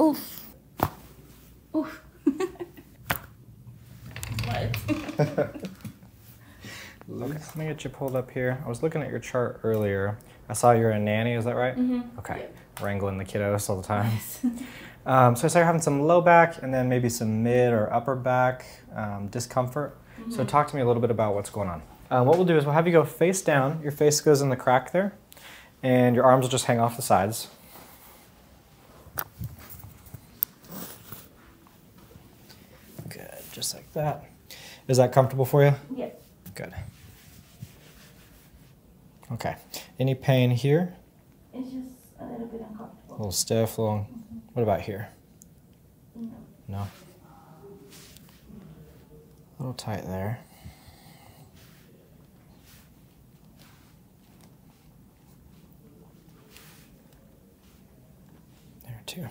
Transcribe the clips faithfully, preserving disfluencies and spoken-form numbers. Oof. Oof. What? Let's okay. get you pulled up here. I was looking at your chart earlier. I saw you're a nanny, is that right? Mm-hmm. Okay. Yeah. Wrangling the kiddos all the time. Yes. um, so I saw you're having some low back and then maybe some mid or upper back um, discomfort. Mm-hmm. So talk to me a little bit about what's going on. Uh, what we'll do is we'll have you go face down. Your face goes in the crack there, and your arms will just hang off the sides. Good, just like that. Is that comfortable for you? Yes. Good. Okay. Any pain here? It's just a little bit uncomfortable. A little stiff, a little... Mm-hmm. What about here? No. No? A little tight there. There too.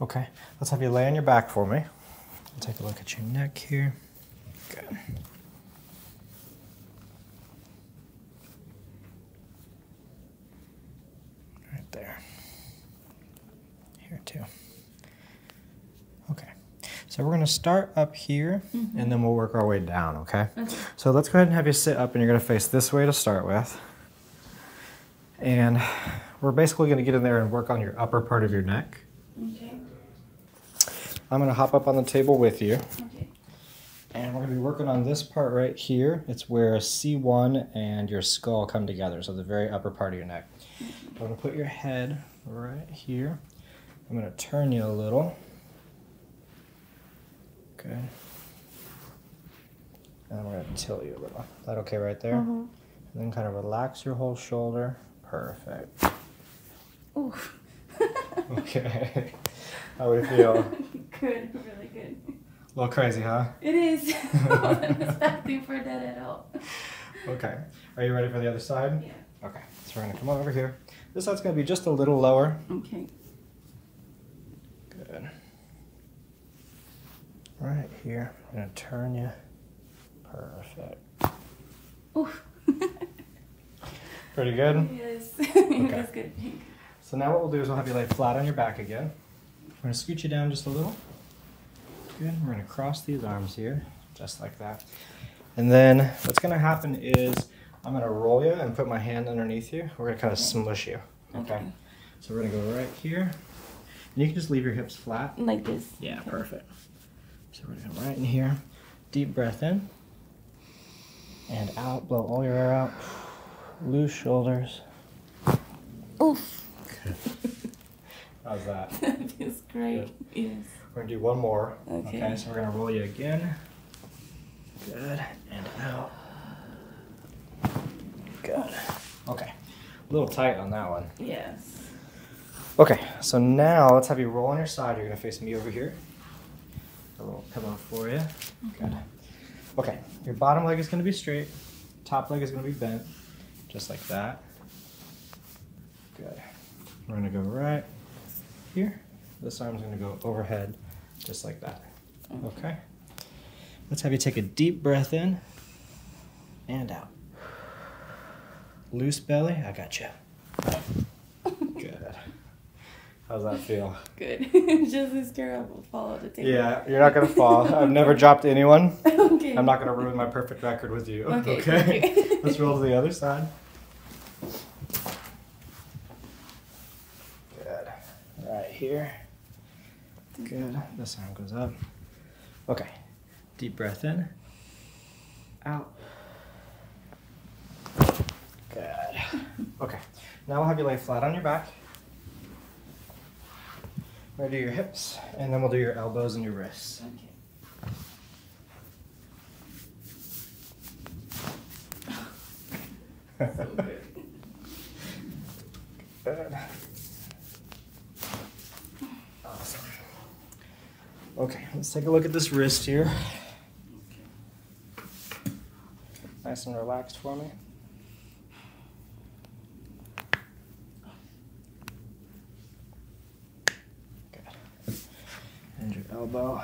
Okay, let's have you lay on your back for me. I'll take a look at your neck here. Good. Right there. Here too. Okay. So we're going to start up here, mm-hmm. and then we'll work our way down, okay? Okay. So let's go ahead and have you sit up, and you're going to face this way to start with. And we're basically going to get in there and work on your upper part of your neck. Okay. I'm going to hop up on the table with you. Okay. And we're going to be working on this part right here. It's where C one and your skull come together, so the very upper part of your neck. I'm going to put your head right here. I'm going to turn you a little. Okay. And I'm going to tilt you a little. Is that okay right there? Mm-hmm. And then kind of relax your whole shoulder. Perfect. Ooh. Okay. How would it feel? Good, really good. A little crazy, huh? It is. I wasn't expecting for that at all. Okay. Are you ready for the other side? Yeah. Okay. So we're going to come on over here. This side's going to be just a little lower. Okay. Good. Right here. I'm going to turn you. Perfect. Oof. Pretty good? Yes. Okay. That's good. So now what we'll do is we'll have you lay flat on your back again. We're going to scoot you down just a little. Good. We're going to cross these arms here, just like that. And then what's going to happen is I'm going to roll you and put my hand underneath you. We're going to kind of smush you. Okay. Okay. So we're going to go right here. And you can just leave your hips flat. Like this. Yeah, okay. Perfect. So we're going to come right in here. Deep breath in. And out. Blow all your air out. Loose shoulders. Oof. Good. How's that? That feels great. Good. Yes. We're going to do one more. Okay. Okay, so we're going to roll you again. Good. And out. Good. Okay. A little tight on that one. Yes. Okay, so now let's have you roll on your side. You're going to face me over here. A little pillow for you. Okay. Good. Okay, your bottom leg is going to be straight. Top leg is going to be bent. Just like that. Good. We're gonna go right here. This arm's gonna go overhead, just like that. Okay. Let's have you take a deep breath in and out. Loose belly, I got you. Good. How's that feel? Good. Just as terrible. Fall out of the table. Yeah, you're not gonna fall. I've never dropped anyone. Okay. I'm not gonna ruin my perfect record with you. Okay. Okay. Okay. Let's roll to the other side. Good. Right here. Good. This arm goes up. Okay. Deep breath in. Out. Good. Okay. Now we'll have you lay flat on your back. We're going to do your hips, and then we'll do your elbows and your wrists. Okay. So good. Good. Awesome. Okay, let's take a look at this wrist here. Nice and relaxed for me. Good. And your elbow.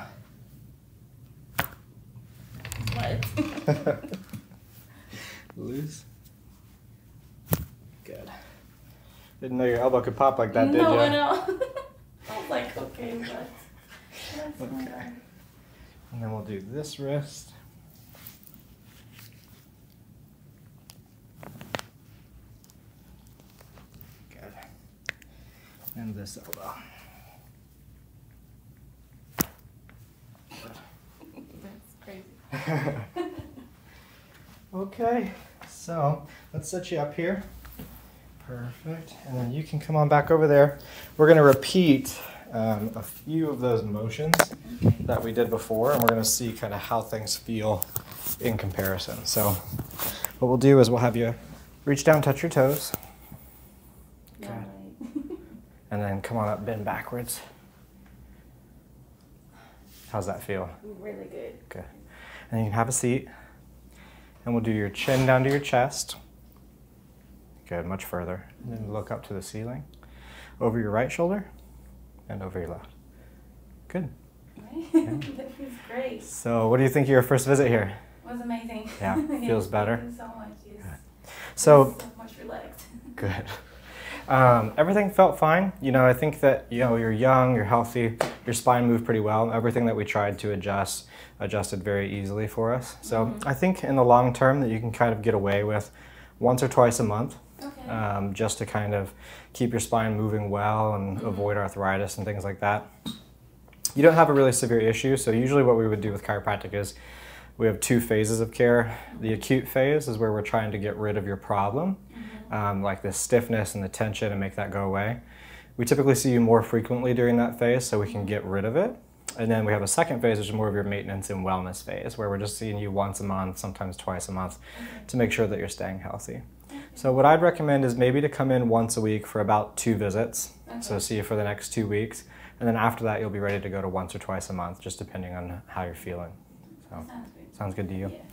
What? Loose. Didn't know your elbow could pop like that, no, did you? No, no. like, okay, but that's okay. Not... And then we'll do this wrist. Good. And this elbow. That's crazy. Okay, so let's set you up here. Perfect. And then you can come on back over there. We're going to repeat um, a few of those motions that we did before, and we're going to see kind of how things feel in comparison. So what we'll do is we'll have you reach down, touch your toes. Good. And then come on up, bend backwards. How's that feel? Really good. Good. And you can have a seat. And we'll do your chin down to your chest. Good, much further. And then look up to the ceiling. Over your right shoulder and over your left. Good. Right? Yeah. That feels great. So what do you think of your first visit here? It was amazing. Yeah, feels yeah, better. Thank you so much. Yes. So, so much relaxed. Good. Um, everything felt fine. You know, I think that, you know, you're young, you're healthy, your spine moved pretty well. Everything that we tried to adjust adjusted very easily for us. So mm-hmm. I think in the long term that you can kind of get away with once or twice a month, okay. um, just to kind of keep your spine moving well and mm-hmm. avoid arthritis and things like that. You don't have a really severe issue, so usually what we would do with chiropractic is we have two phases of care. The acute phase is where we're trying to get rid of your problem, mm-hmm. um, like the stiffness and the tension, and make that go away. We typically see you more frequently during that phase so we can get rid of it. And then we have a second phase, which is more of your maintenance and wellness phase, where we're just seeing you once a month, sometimes twice a month, mm-hmm. to make sure that you're staying healthy. Okay. So what I'd recommend is maybe to come in once a week for about two visits. Okay. So see you for the next two weeks. And then after that, you'll be ready to go to once or twice a month, just depending on how you're feeling. So. Sounds good. Sounds good to you? Yeah.